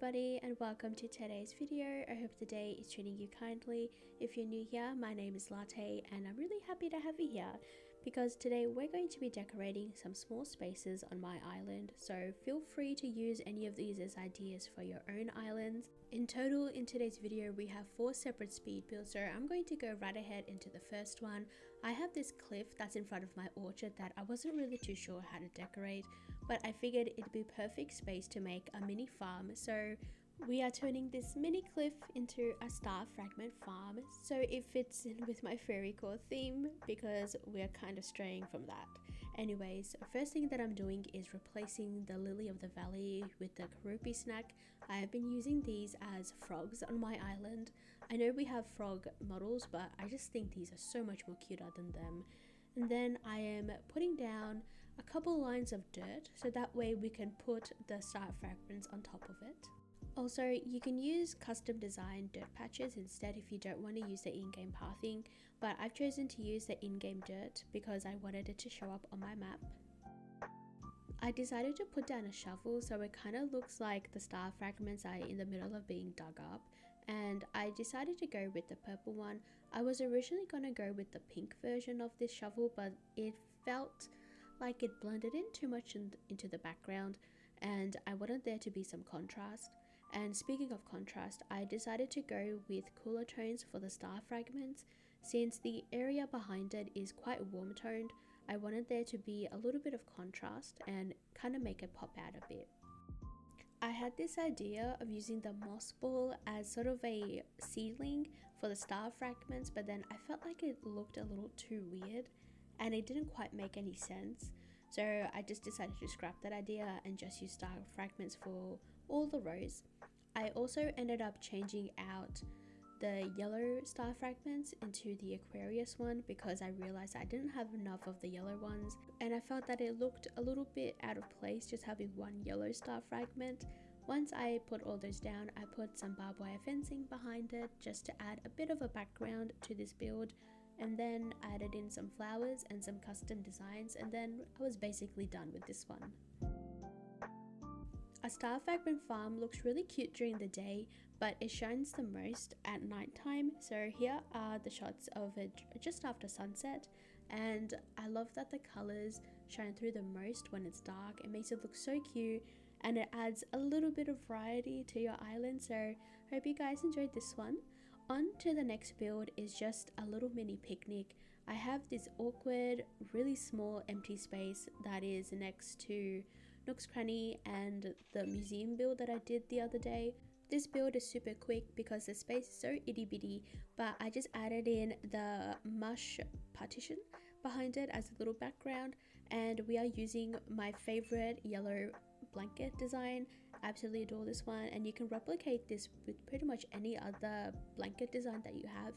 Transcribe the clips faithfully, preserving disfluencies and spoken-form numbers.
everybody and welcome to today's video. I hope the day is treating you kindly. If you're new here, my name is Latte and I'm really happy to have you here because today we're going to be decorating some small spaces on my island, so feel free to use any of these as ideas for your own islands. In total, in today's video we have four separate speed builds, so I'm going to go right ahead into the first one. I have this cliff that's in front of my orchard that I wasn't really too sure how to decorate, but I figured it'd be perfect space to make a mini farm. So we are turning this mini cliff into a star fragment farm, so it fits in with my fairy core theme because we're kind of straying from that. Anyways, first thing that I'm doing is replacing the lily of the valley with the Karupi snack. I have been using these as frogs on my island. I know we have frog models, but I just think these are so much more cuter than them. And then I am putting down a couple lines of dirt so that way we can put the star fragments on top of it. Also, you can use custom designed dirt patches instead if you don't want to use the in-game pathing, but I've chosen to use the in-game dirt because I wanted it to show up on my map. I decided to put down a shovel so it kind of looks like the star fragments are in the middle of being dug up, and I decided to go with the purple one. I was originally going to go with the pink version of this shovel, but it felt like it blended in too much in th- into the background and I wanted there to be some contrast. And speaking of contrast, I decided to go with cooler tones for the star fragments. Since the area behind it is quite warm toned, I wanted there to be a little bit of contrast and kind of make it pop out a bit. I had this idea of using the moss ball as sort of a ceiling for the star fragments, but then I felt like it looked a little too weird and it didn't quite make any sense. So I just decided to scrap that idea and just use star fragments for all the rows. I also ended up changing out the yellow star fragments into the Aquarius one because I realized I didn't have enough of the yellow ones and I felt that it looked a little bit out of place just having one yellow star fragment. Once I put all those down, I put some barbed wire fencing behind it just to add a bit of a background to this build, and then I added in some flowers and some custom designs, and then I was basically done with this one. A star fragment farm looks really cute during the day, but it shines the most at nighttime. So here are the shots of it just after sunset, and I love that the colors shine through the most when it's dark. It makes it look so cute and it adds a little bit of variety to your island. So I hope you guys enjoyed this one. On to the next build is just a little mini picnic. I have this awkward, really small empty space that is next to Nook's Cranny and the museum build that I did the other day. This build is super quick because the space is so itty bitty, but I just added in the mush partition behind it as a little background, and we are using my favorite yellow blanket design. I absolutely adore this one, and you can replicate this with pretty much any other blanket design that you have.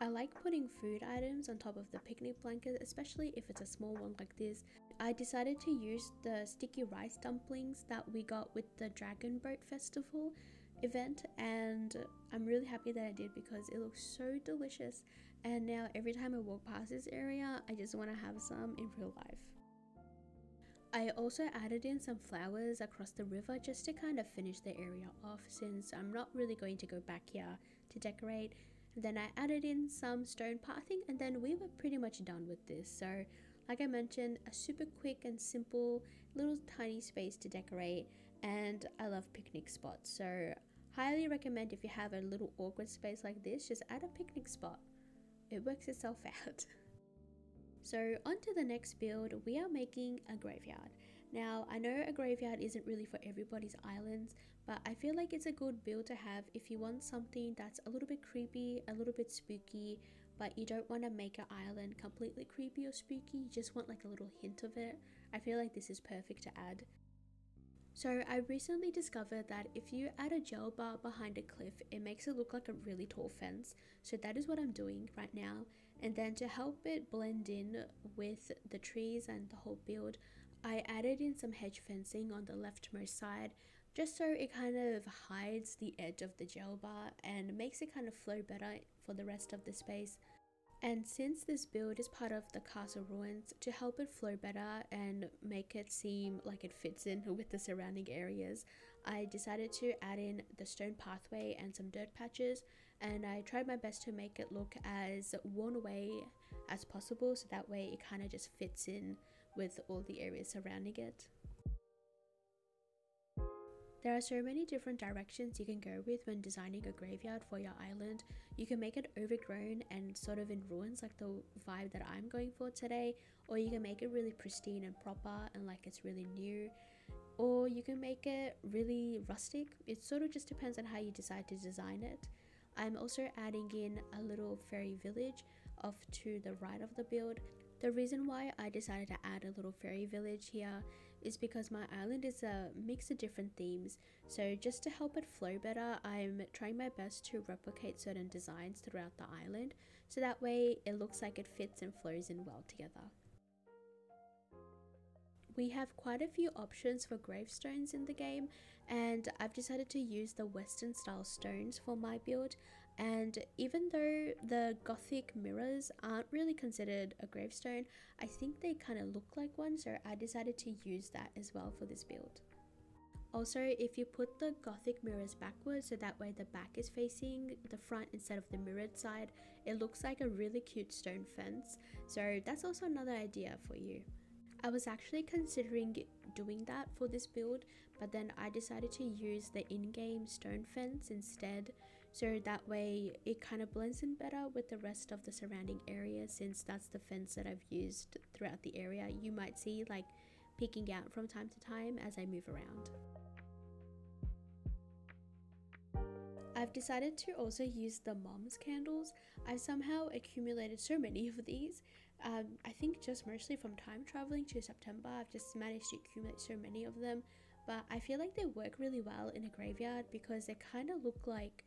I like putting food items on top of the picnic blanket, especially if it's a small one like this. I decided to use the sticky rice dumplings that we got with the Dragon Boat Festival event, and I'm really happy that I did because it looks so delicious, and now every time I walk past this area I just want to have some in real life. I also added in some flowers across the river just to kind of finish the area off since I'm not really going to go back here to decorate. And then I added in some stone pathing, and then we were pretty much done with this. So like I mentioned, a super quick and simple little tiny space to decorate, and I love picnic spots. So highly recommend if you have a little awkward space like this, just add a picnic spot. It works itself out. So on to the next build, we are making a graveyard. Now I know a graveyard isn't really for everybody's islands, but I feel like it's a good build to have if you want something that's a little bit creepy, a little bit spooky, but you don't want to make an island completely creepy or spooky, you just want like a little hint of it. I feel like this is perfect to add. So I recently discovered that if you add a gel bar behind a cliff, it makes it look like a really tall fence. So that is what I'm doing right now. And then to help it blend in with the trees and the whole build, I added in some hedge fencing on the leftmost side, just so it kind of hides the edge of the gel bar and makes it kind of flow better for the rest of the space. And since this build is part of the castle ruins, to help it flow better and make it seem like it fits in with the surrounding areas, I decided to add in the stone pathway and some dirt patches, and I tried my best to make it look as worn away as possible, so that way it kind of just fits in with all the areas surrounding it. There are so many different directions you can go with when designing a graveyard for your island. You can make it overgrown and sort of in ruins, like the vibe that I'm going for today, or you can make it really pristine and proper and like it's really new, or you can make it really rustic. It sort of just depends on how you decide to design it. I'm also adding in a little fairy village off to the right of the build. The reason why I decided to add a little fairy village here is because my island is a mix of different themes, so just to help it flow better, I'm trying my best to replicate certain designs throughout the island, so that way it looks like it fits and flows in well together. We have quite a few options for gravestones in the game, and I've decided to use the Western style stones for my build. And even though the Gothic mirrors aren't really considered a gravestone, I think they kind of look like one, so I decided to use that as well for this build. Also, if you put the Gothic mirrors backwards, so that way the back is facing the front instead of the mirrored side, it looks like a really cute stone fence, so that's also another idea for you. I was actually considering doing that for this build, but then I decided to use the in-game stone fence instead, so that way it kind of blends in better with the rest of the surrounding area, since that's the fence that I've used throughout the area. You might see like peeking out from time to time as I move around. I've decided to also use the mom's candles. I've somehow accumulated so many of these. Um, I think just mostly from time traveling to September, I've just managed to accumulate so many of them. But I feel like they work really well in a graveyard because they kind of look like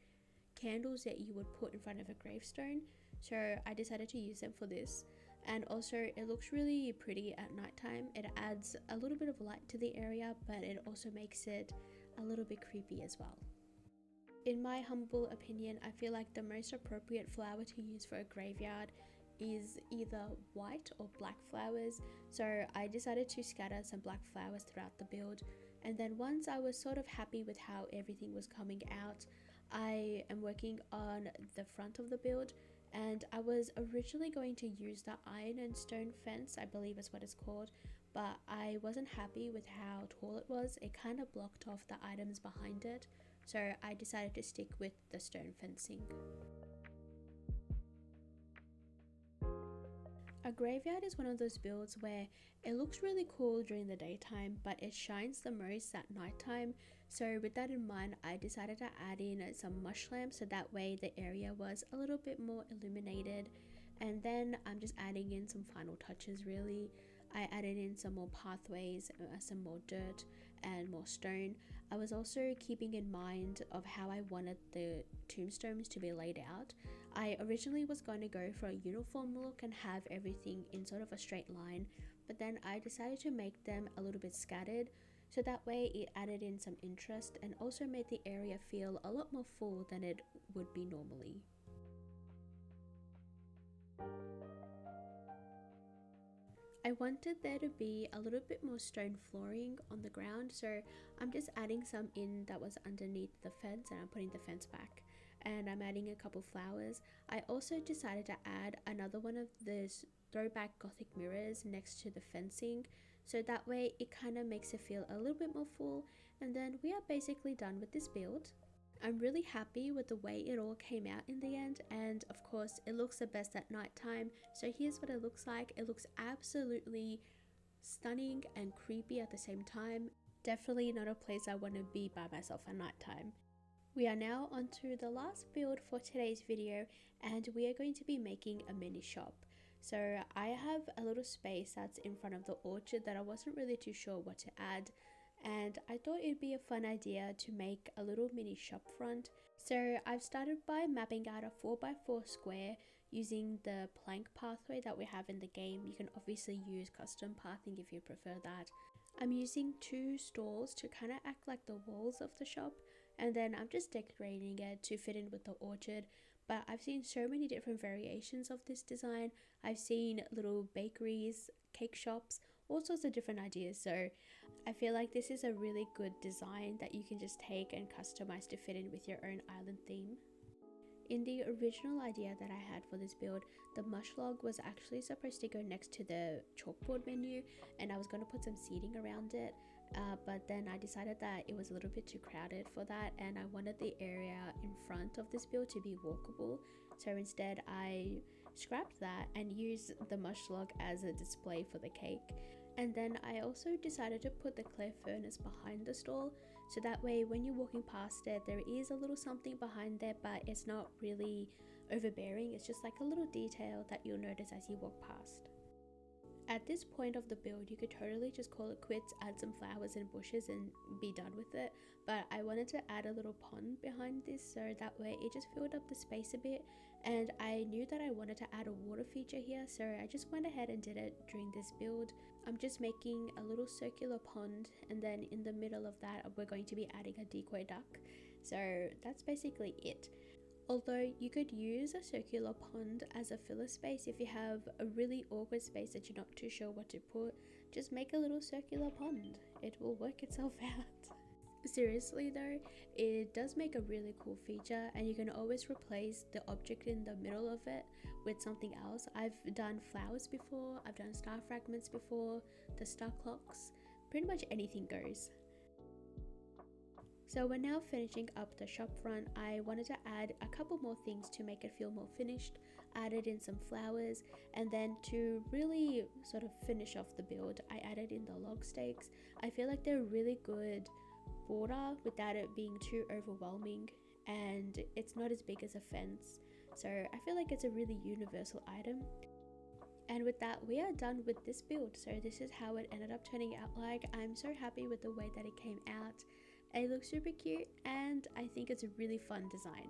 candles that you would put in front of a gravestone. So I decided to use them for this. And also it looks really pretty at nighttime. It adds a little bit of light to the area, but it also makes it a little bit creepy as well. In my humble opinion, I feel like the most appropriate flower to use for a graveyard is either white or black flowers, so I decided to scatter some black flowers throughout the build. And then once I was sort of happy with how everything was coming out, I am working on the front of the build, and I was originally going to use the iron and stone fence, I believe is what it's called, but I wasn't happy with how tall it was. It kind of blocked off the items behind it, so I decided to stick with the stone fencing. A graveyard is one of those builds where it looks really cool during the daytime, but it shines the most at nighttime. So with that in mind, I decided to add in some mush lamps, so that way the area was a little bit more illuminated. And then I'm just adding in some final touches really. I added in some more pathways, some more dirt and more stone. I was also keeping in mind of how I wanted the tombstones to be laid out. I originally was going to go for a uniform look and have everything in sort of a straight line, but then I decided to make them a little bit scattered, so that way it added in some interest and also made the area feel a lot more full than it would be normally. I wanted there to be a little bit more stone flooring on the ground, so I'm just adding some in that was underneath the fence, and I'm putting the fence back, and I'm adding a couple flowers. I also decided to add another one of those throwback Gothic mirrors next to the fencing, so that way it kind of makes it feel a little bit more full. And then we are basically done with this build. I'm really happy with the way it all came out in the end, and of course it looks the best at night time. So here's what it looks like. It looks absolutely stunning and creepy at the same time. Definitely not a place I want to be by myself at night time. We are now on to the last build for today's video, and we are going to be making a mini shop. So I have a little space that's in front of the orchard that I wasn't really too sure what to add, and I thought it'd be a fun idea to make a little mini shop front. So I've started by mapping out a four by four square using the plank pathway that we have in the game. You can obviously use custom pathing if you prefer that. I'm using two stalls to kind of act like the walls of the shop, and then I'm just decorating it to fit in with the orchard. But I've seen so many different variations of this design. I've seen little bakeries, cake shops, all sorts of different ideas, so I feel like this is a really good design that you can just take and customize to fit in with your own island theme. In the original idea that I had for this build, the mush log was actually supposed to go next to the chalkboard menu, and I was going to put some seating around it, uh, but then I decided that it was a little bit too crowded for that, and I wanted the area in front of this build to be walkable. So instead I scrapped that and used the mush log as a display for the cake. And then I also decided to put the clay furnace behind the stall, so that way when you're walking past it, there is a little something behind there, but it's not really overbearing. It's just like a little detail that you'll notice as you walk past. At this point of the build, you could totally just call it quits, add some flowers and bushes and be done with it, but I wanted to add a little pond behind this, so that way it just filled up the space a bit. And I knew that I wanted to add a water feature here, so I just went ahead and did it during this build. I'm just making a little circular pond, and then in the middle of that we're going to be adding a decoy duck. So that's basically it. Although you could use a circular pond as a filler space if you have a really awkward space that you're not too sure what to put, just make a little circular pond. It will work itself out. Seriously though, it does make a really cool feature, and you can always replace the object in the middle of it with something else. I've done flowers before, I've done star fragments before, the star clocks, pretty much anything goes. So we're now finishing up the shop front. I wanted to add a couple more things to make it feel more finished, added in some flowers, and then to really sort of finish off the build, I added in the log stakes. I feel like they're a really good border without it being too overwhelming, and it's not as big as a fence. So I feel like it's a really universal item. And with that, we are done with this build. So this is how it ended up turning out like. I'm so happy with the way that it came out. It looks super cute, and I think it's a really fun design.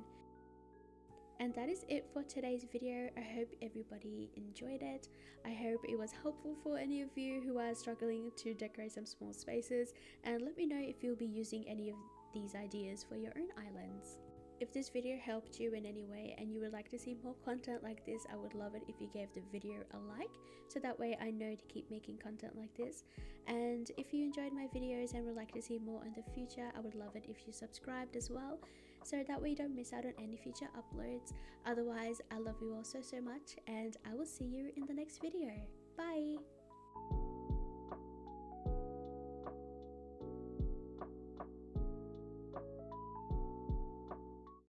And that is it for today's video. I hope everybody enjoyed it. I hope it was helpful for any of you who are struggling to decorate some small spaces, and let me know if you'll be using any of these ideas for your own islands. If this video helped you in any way and you would like to see more content like this, I would love it if you gave the video a like, so that way I know to keep making content like this. And if you enjoyed my videos and would like to see more in the future, I would love it if you subscribed as well, so that way you don't miss out on any future uploads. Otherwise, I love you all so so much, and I will see you in the next video. Bye!